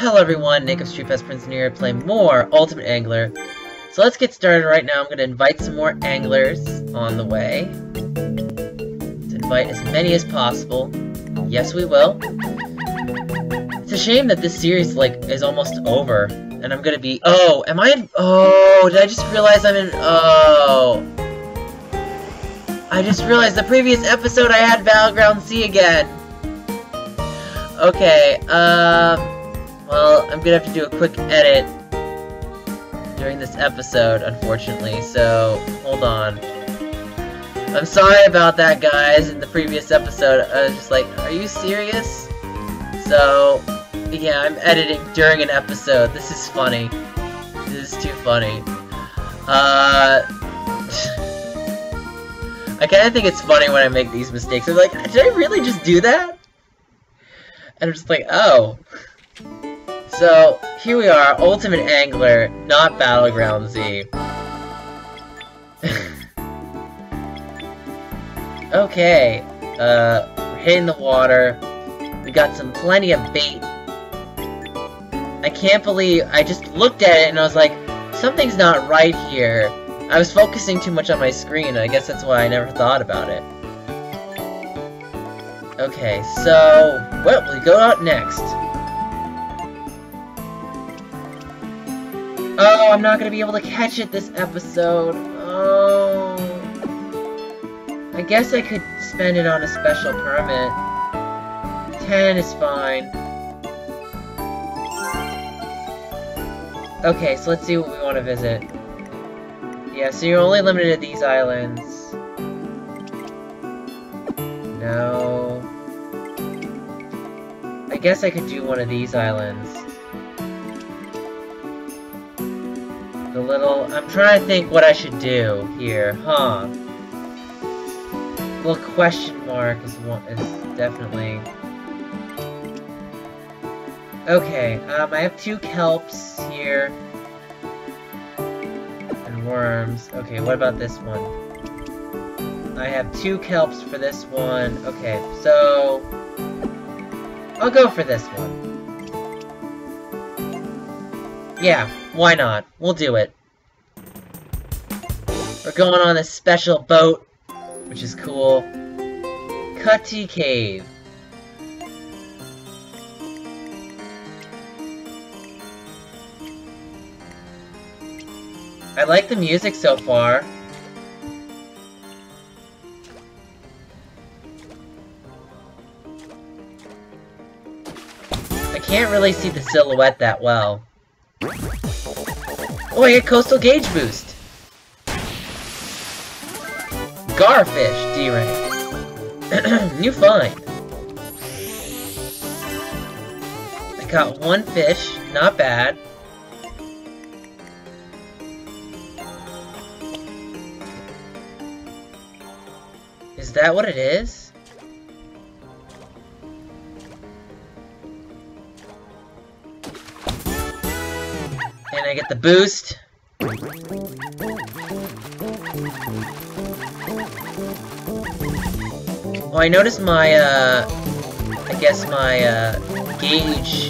Hello everyone, Nick of Street Fest, Prince Nere, playing more Ultimate Angler. So let's get started right now. I'm going to invite some more anglers on the way. Let's invite as many as possible. Yes, we will. It's a shame that this series, is almost over. And I'm going to be... Oh, am I in... Oh, did I just realize I'm in... Oh. I just realized the previous episode I had Battleground C again. Okay, well, I'm gonna have to do a quick edit during this episode, unfortunately, so hold on. I'm sorry about that, guys. In the previous episode, I was just like, are you serious? So, yeah, I'm editing during an episode. This is funny. This is too funny. I kinda think it's funny when I make these mistakes. I'm like, did I really just do that? And I'm just like, oh. So, here we are, Ultimate Angler, not Battleground Z. Okay, we're hitting the water. We got plenty of bait. I can't believe, I just looked at it and I was like, something's not right here. I was focusing too much on my screen, and I guess that's why I never thought about it. Okay, so, what will we go out next? Oh, I'm not gonna be able to catch it this episode. Oh. I guess I could spend it on a special permit. 10 is fine. Okay, so let's see what we want to visit. Yeah, so you're only limited to these islands. No. I guess I could do one of these islands. The little... I'm trying to think what I should do here, huh? Little question mark is definitely... Okay, I have two kelps here. And worms. Okay, what about this one? I have two kelps for this one. Okay, so... I'll go for this one. Yeah, why not? We'll do it. We're going on this special boat, which is cool. Cutty Cave. I like the music so far. Can't really see the silhouette that well. Oh, I get Coastal Gauge Boost! Garfish D-rank. New find. I caught one fish, not bad. Is that what it is? And I get the boost. Oh, I noticed my, I guess my, gauge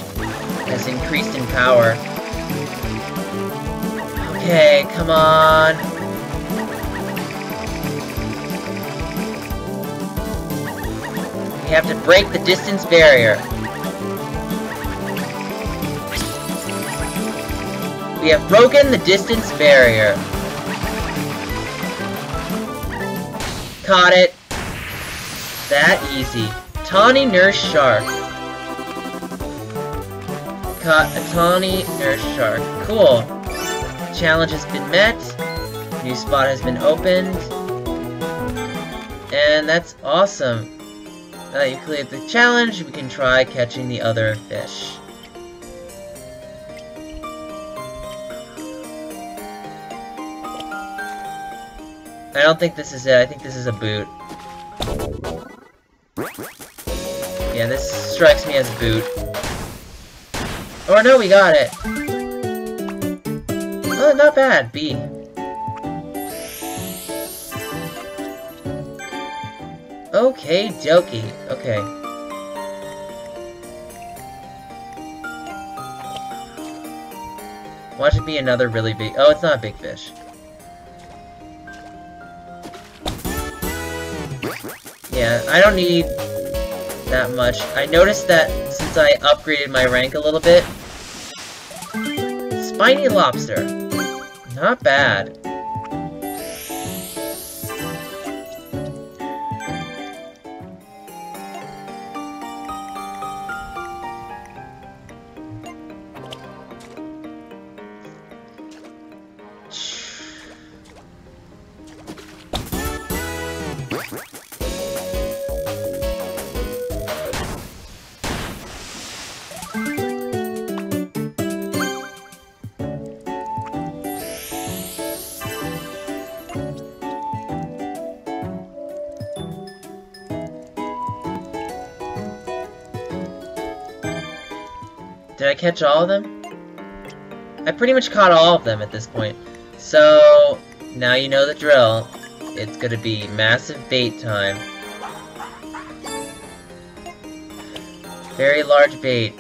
has increased in power. Okay, come on. We have to break the distance barrier. We have broken the distance barrier. Caught it. That easy. Tawny Nurse Shark. Caught a Tawny Nurse Shark. Cool. The challenge has been met. New spot has been opened. And that's awesome. Now that you cleared the challenge, we can try catching the other fish. I don't think this is it. I think this is a boot. Yeah, this strikes me as boot. Oh no, we got it! Oh, not bad. B. Okay, dokie. Okay. Watch it be another really big... Oh, it's not a big fish. Yeah, I don't need that much. I noticed that since I upgraded my rank a little bit. Spiny Lobster. Not bad. Did I catch all of them? I pretty much caught all of them at this point. So, now you know the drill. It's gonna be massive bait time. Very large bait.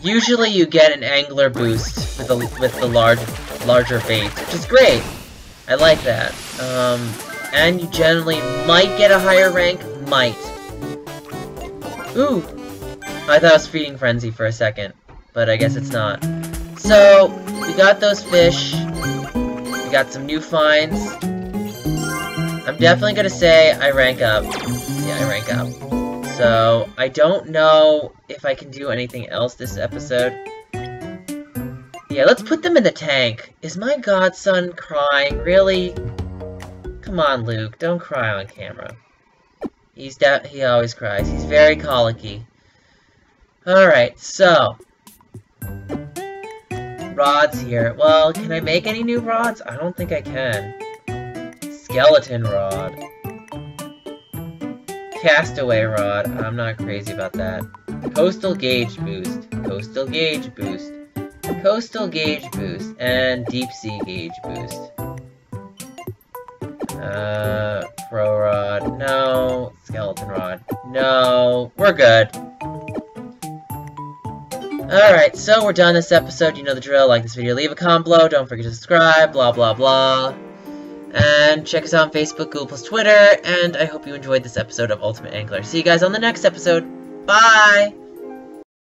Usually you get an angler boost with the larger bait, which is great. I like that. And you generally might get a higher rank, might. Ooh! I thought it was Feeding Frenzy for a second, but I guess it's not. So, we got those fish, we got some new finds. I'm definitely gonna say I rank up. Yeah, I rank up. So, I don't know if I can do anything else this episode. Yeah, let's put them in the tank. Is my godson crying? Really? Come on, Luke, don't cry on camera. He always cries. He's very colicky. Alright, so... rods here. Well, can I make any new rods? I don't think I can. Skeleton rod. Castaway rod. I'm not crazy about that. Coastal Gauge Boost. Coastal Gauge Boost. Coastal Gauge Boost. And Deep Sea Gauge Boost. Pro rod, no. Skeleton rod, no. We're good. Alright, so we're done this episode. You know the drill. Like this video, leave a comment below. Don't forget to subscribe, blah, blah, blah. And check us out on Facebook, Google+, Twitter. And I hope you enjoyed this episode of Ultimate Angler. See you guys on the next episode. Bye!